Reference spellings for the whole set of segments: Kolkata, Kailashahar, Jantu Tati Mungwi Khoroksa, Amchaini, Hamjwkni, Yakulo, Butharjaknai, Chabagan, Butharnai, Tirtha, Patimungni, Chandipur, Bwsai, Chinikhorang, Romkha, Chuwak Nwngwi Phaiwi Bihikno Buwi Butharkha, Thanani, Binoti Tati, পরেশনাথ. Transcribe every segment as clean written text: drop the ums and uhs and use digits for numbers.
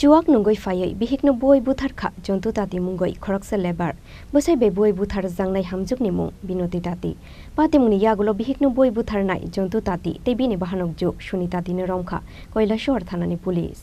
Chuwak Nwngwi Phaiwi Bihikno Buwi Butharkha Jantu Tati Mungwi Khoroksa lebar bosai be Buwi Butharjangnai Hamjwkni mung Binoti Tati Patimungni Yakulo Bihikno Buwi Butharnai Jantu Tati Tebini Bahanokjwk Sunita Tini Romkha Kailashahar Thanani Police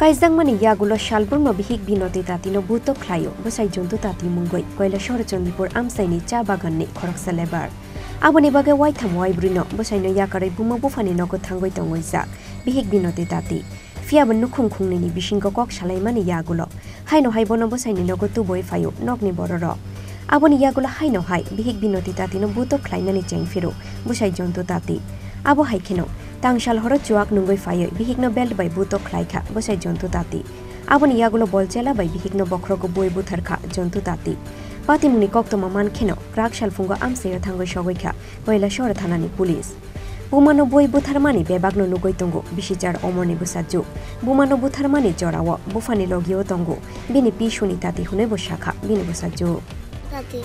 Kaizangmani Yakulo Shalburma bihik Binoti Tatino Buto Klayo, bosai Jantu Tati Mungwi Kailashahar Chandipur Amsaini Cha Baganni Khoroksa lebar. Aboni bagai Waitam Waibrino, bosai no Yakare Bumabufani Noko Thangoi Tongoizak, bihik Binoti Tati. Fiaban Nukhungkhungni Bishingkok Shalaimani Yakulo. Haino Haibono bosai Noko Tuboi Fayo, Nogni Bororo. Aboni Yakulo Haino Hai, bihik Binoti Tatino Buto Klainani Chengfiru, bosai Jantu Tati. Abo Haikino. Tangshal horo Chuwak Nwngwi Phaiwi Bihikno belt by Buto Klaikha bosai Jantu Tati. Aboni Yakulo bolchela by Bihikno bokroko Buwi Butharkha Jantu Tati. Patimungni kokto maman kheno Krakshal fungo amseyo thangoi shogoikha Kailashahar Thanani Police. Bumano Buwi Butharmani bebagno nugoi tongo bishichar omoni busajju. Bumano Butharmani jorawo bufani logio tongo bini pishuni tati hune boshakha bini busajju. Tati.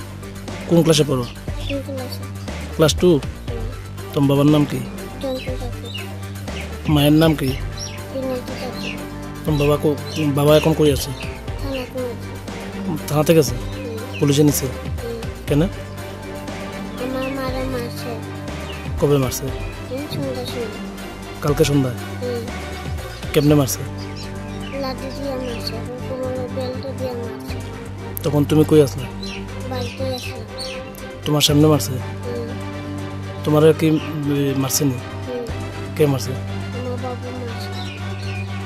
Kon class e poro? Class 2. Tom babar nam ki? Mayer nam ki? Tom baba kon koi ache? Thana theke ache? Police niche? Kena? Amar mara marche. Kobe marche? Kalke sondhay. Kemne marche? Lati diye marche. Kono belt diye marche. Tokhon tumi koi asle? Balte asle. Tomar samne marche? तुम्हारे की mercy नहीं क्या mercy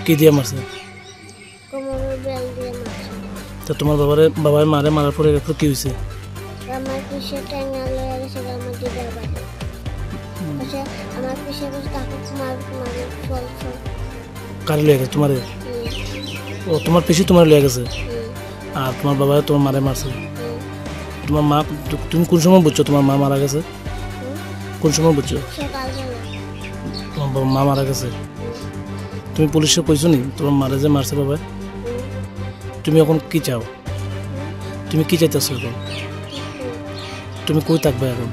की दिया mercy तो तुम्हारे बाबा रे बाबा मारे मारा पूरे रखो क्यों इसे हमारे पीछे टैंगल वाले से हमारे दिल बात अच्छा हमारे पीछे कुछ ताकू तुम्हारे फॉल कर लेगा तुम्हारे और तुम्हारे पीछे तुम्हारे लेगा से आप तुम्हारे बाबा तुम्हारे मारे मर्सी तुम्हारे माँ तुम कुछ समय बच्चों तुम्हारे माँ मारा कैसे কোন সময় বুঝছো তোমার মা মারা গেছে তুমি পুলিশে কইছো নি তোমার মারা যে মারছে বাবা তুমি এখন কি চাও তুমি কি চাইতাছো তুমি কই থাকবে এখন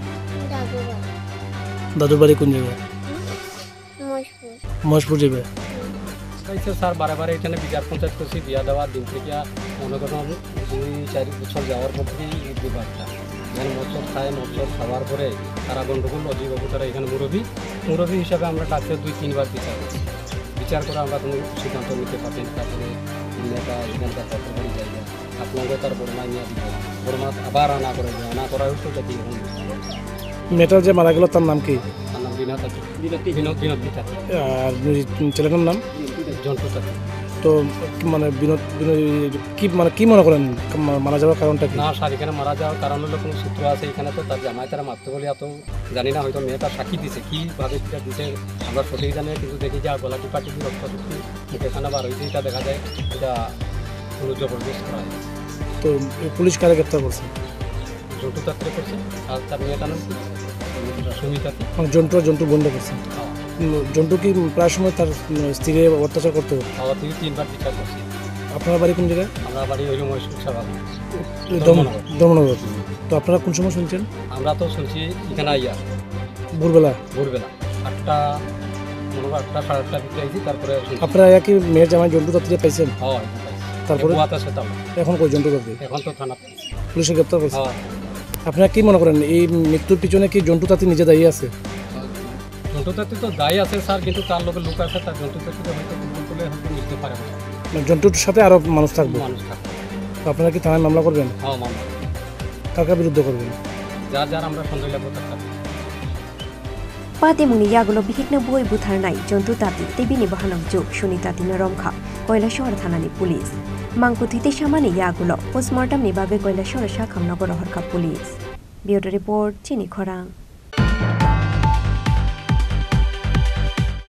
দাদুর বাড়ি কোন জায়গা মশপুর যাবে আচ্ছা স্যার বারবার এখানে বিচার পঞ্চায়েত করছি বিয়া দেওয়া দিন থেকে মনে করো 2-4 বছর যাওয়ার পর থেকে এই বিবাদটা মানে মতলব খায় মতলব খাওয়ার পরে তারা গন্ডগোল অধিবাবু তারা এখানে মুরব্বী হিসাবে আমরা কাছে 2-3 বার বিচার করে আমরা কোনো সিদ্ধান্ত নিতে পারি না তারপরে নেতা এখানকার তত্ত্বাবধানে যাই না আপনাকে তার বর্মা নিয়ে দিব বর্মা আবার আনা করে আনা করা হচ্ছে যাতে মেয়েটা যে মারা গেল তার নাম কি তার নাম বিনতি আর ছেলেটার নাম জন্তু তাতি তো মানে কি মনে করেন মারা যাওয়ার কারণটা না স্যার এখানে মারা যাওয়ার কারণ হলো কোনো সূত্র আছে এখানে তো তার জামাই তারা মারতে বলে এত জানি না হয়তো মেয়েটা সাক্ষী দিছে কীভাবে সেটা দিছে আমরা সঠিক জানি কিন্তু দেখি যে গলা টিপাটি রক্তচুক্তি মুখেখানা বার হয়েছে এটা দেখা যায় এটা কোনো জবরদস্ত করা হয় তো পুলিশ কারে গ্রেপ্তার করছে জন্তু তাকে করছে আর তার মেয়েটার নাম সুমিতাকে জন্তু বন্ধ করছে জন্তু কি প্রায় সময় তার স্ত্রীর অত্যাচার করতে তিনি 3 বার বিচার করছি আপনার বাড়ি কোন জায়গায় আমরা বাড়ি হইল দমনগর তো আপনারা কোন সময় শুনছেন আমরা তো শুনছি এখানে আইয়া ভোরবেলা 8টা আপনারা কি মনে করেন এই মৃত্যুর পিছনে কি জন্তু তাতি নিজে দায়ী আছে? জন্তু তাতি তো দায়ী আছে স্যার, কিন্তু তার লোকের লোক আছে, তার জন্তু তাতিকে হয়তো বলে হয়তো নিতে পারে না, জন্তুর সাথে আরো মানুষ থাকবে। আপনারা কি থানায় মামলা করবেন? হ্যাঁ মামলা। কার বিরুদ্ধে করবেন? যার যার আমরা সন্দেহ লাগবে তার কাছে। Patimungni Yakulo Bihikno Buwi Butharnai Jantu Tati Tibini Bahanokjwk Sunitati Noromkha Kailashahar Thanani Police Mangkuthite Samani Yakulo Postmortem Nibabe Kailashahar Shakham Nagorhorka Police Bureau Report Chini Khorang।